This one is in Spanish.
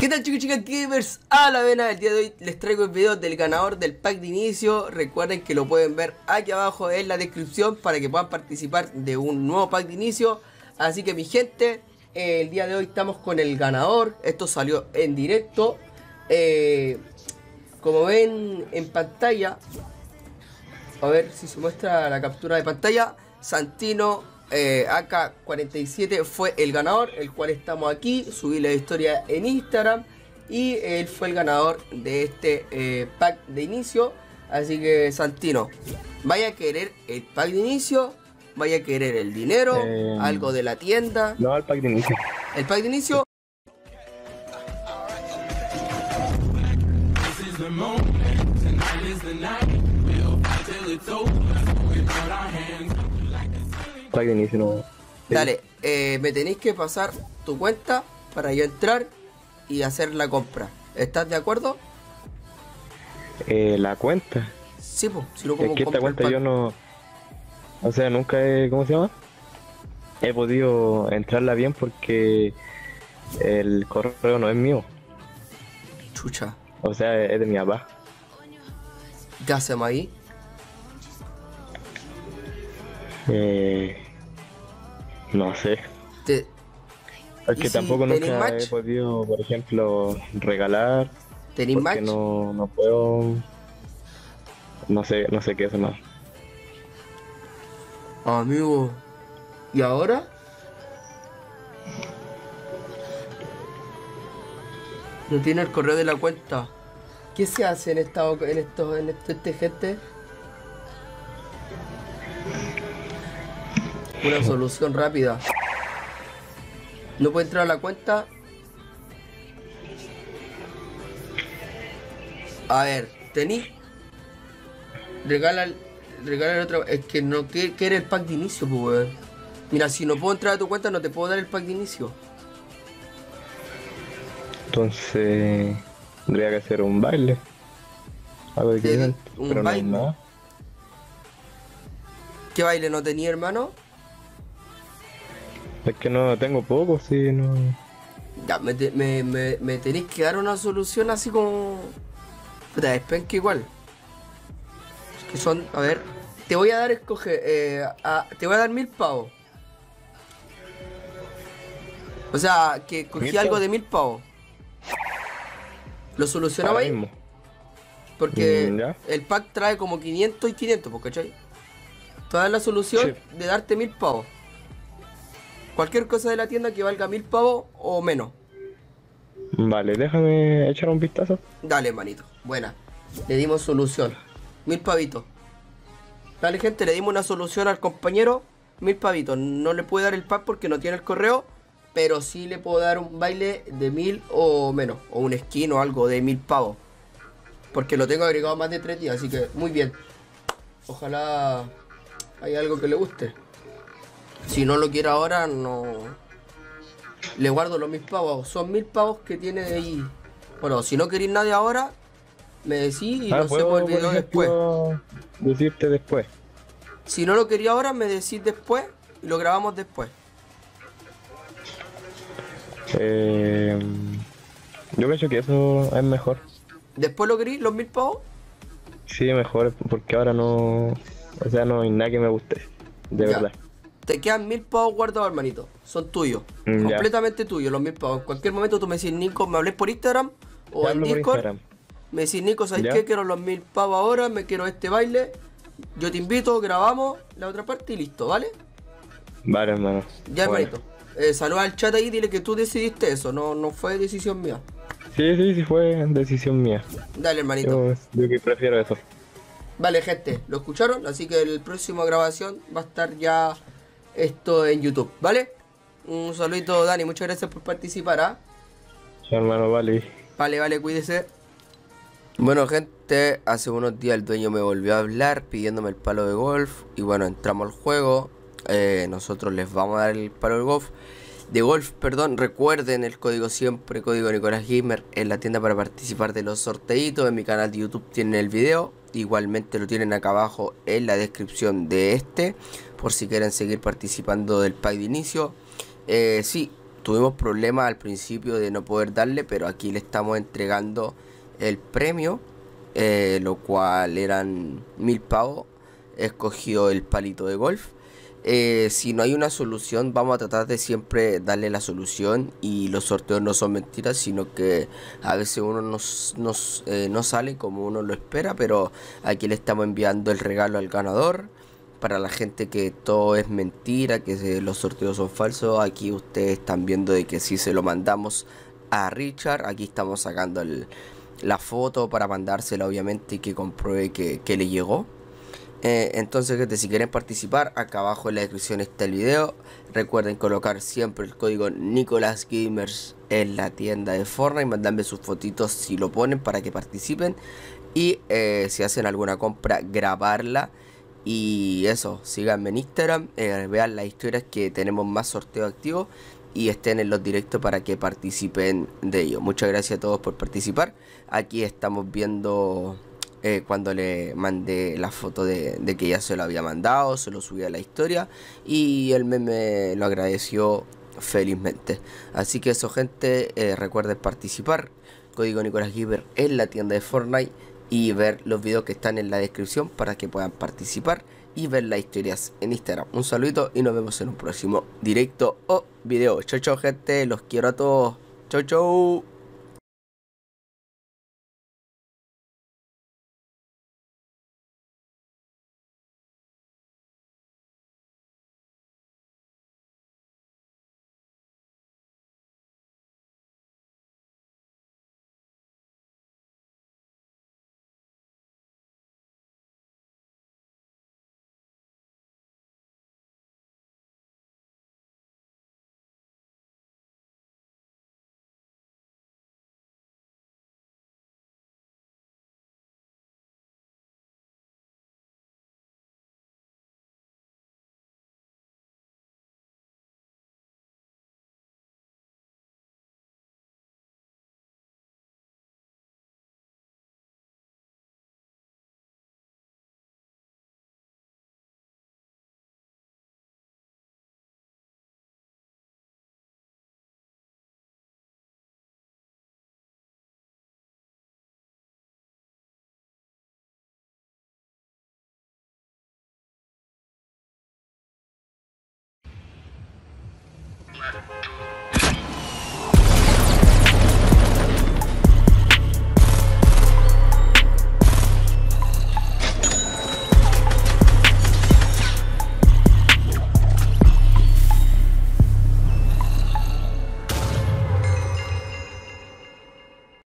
¿Qué tal, chicos y chicas gamers? A la vena, el día de hoy les traigo el video del ganador del pack de inicio. Recuerden que lo pueden ver aquí abajo en la descripción para que puedan participar de un nuevo pack de inicio. Así que, mi gente, el día de hoy estamos con el ganador. Esto salió en directo. Como ven en pantalla, a ver si se muestra la captura de pantalla. Santino AK47 fue el ganador, el cual estamos aquí. Subí la historia en Instagram y él fue el ganador de este pack de inicio. Así que, Santino, vaya a querer el pack de inicio, vaya a querer el dinero, algo de la tienda. No, el pack de inicio. El pack de inicio. Pack de inicio, no. Sí. Dale, me tenéis que pasar tu cuenta para yo entrar y hacer la compra. ¿Estás de acuerdo? ¿La cuenta? Sí, pues, si no, como es que esta cuenta yo no... O sea, nunca he... ¿Cómo se llama? He podido entrarla bien porque el correo no es mío. Chucha. O sea, es de mi papá. ¿Qué hacemos ahí? No sé. Es que tampoco nunca he podido, por ejemplo, regalar. ¿Tenís match? No puedo. No sé qué hacer más. Amigo, ¿y ahora? No tiene el correo de la cuenta. ¿Qué se hace en este gente? Una solución rápida. No puede entrar a la cuenta. A ver, tení. Regala el otro. Es que no quiere el pack de inicio, pues. Mira, si no puedo entrar a tu cuenta, no te puedo dar el pack de inicio. Entonces tendría que hacer un baile. A ver, ¿qué es? Pero no hay nada. ¿Qué baile no tenía, hermano? Es que no tengo poco, sí, no... Ya, me tenéis que dar una solución así como... Puta, despenca igual. Es que son... A ver... Te voy a dar, escoge... te voy a dar 1000 pavos. O sea, que cogí algo de 1000 pavos. ¿Lo solucionaba ahí? Mismo. Porque ¿ya? El pack trae como 500 y 500, ¿cachai? Te voy a dar la solución, sí, de darte 1000 pavos. Cualquier cosa de la tienda que valga 1000 pavos o menos. Vale, déjame echar un vistazo. Dale, manito. Buena. Le dimos solución. 1000 pavitos. Dale, gente, le dimos una solución al compañero. 1000 pavitos. No le puedo dar el pack porque no tiene el correo, pero sí le puedo dar un baile de 1000 o menos. O un skin o algo de 1000 pavos. Porque lo tengo agregado más de 3 días, así que muy bien. Ojalá haya algo que le guste. Si no lo quiero ahora, no. Le guardo los 1000 pavos. Son 1000 pavos que tiene de ahí. Bueno, si no queréis nadie ahora, me decís y lo hacemos el video después. Decirte después. Si no lo quería ahora, me decís después y lo grabamos después. Yo pienso que eso es mejor. ¿Después lo querís, los 1000 pavos? Sí, mejor, porque ahora no. O sea, no hay nada que me guste. De verdad. Te quedan 1000 pavos guardados, hermanito. Son tuyos. Completamente tuyos los 1000 pavos. En cualquier momento tú me decís, Nico, me hablés por Instagram o en Discord. Me decís, Nico, ¿sabes qué? Quiero los 1000 pavos ahora, me quiero este baile. Yo te invito, grabamos la otra parte y listo, ¿vale? Vale, hermano. Ya, bueno, hermanito. Saluda al chat ahí y dile que tú decidiste eso. No fue decisión mía. Sí, fue decisión mía. Dale, hermanito. Yo que prefiero eso. Vale, gente, lo escucharon, así que el próximo grabación va a estar ya... Esto en YouTube, ¿vale? Un saludito, Dani, muchas gracias por participar, ¿ah? Sí, hermano, vale. Vale, cuídese. Bueno, gente, hace unos días el dueño me volvió a hablar pidiéndome el palo de golf. Y bueno, entramos al juego. Nosotros les vamos a dar el palo de golf. Recuerden el código siempre, código NikolasGamer en la tienda para participar de los sorteitos. En mi canal de YouTube tienen el video. igualmente lo tienen acá abajo en la descripción de este, por si quieren seguir participando del pack de inicio. Sí, tuvimos problemas al principio de no poder darle, pero aquí le estamos entregando el premio, lo cual eran 1000 pavos. He escogido el palito de golf. Si no hay una solución, vamos a tratar de siempre darle la solución, y los sorteos no son mentiras, sino que a veces uno no sale como uno lo espera, pero aquí le estamos enviando el regalo al ganador. Para la gente que todo es mentira, que los sorteos son falsos, aquí ustedes están viendo de que sí se lo mandamos a Richard. Aquí estamos sacando la foto para mandársela, obviamente, y que compruebe que le llegó. Entonces, gente, si quieren participar, acá abajo en la descripción está el video. Recuerden colocar siempre el código NikolasGamerS en la tienda de Fortnite. Mandarme sus fotitos si lo ponen para que participen. Y si hacen alguna compra, grabarla. Y eso, síganme en Instagram, vean las historias que tenemos más sorteos activos, y estén en los directos para que participen de ellos. Muchas gracias a todos por participar. Aquí estamos viendo cuando le mandé la foto de que ya se lo había mandado, se lo subí a la historia, y el meme lo agradeció felizmente. Así que eso, gente, recuerden participar. Código NikolasGamerS en la tienda de Fortnite, y ver los videos que están en la descripción para que puedan participar y ver las historias en Instagram. Un saludito y nos vemos en un próximo directo o video. Chau, chau, gente. Los quiero a todos. Chau, chau.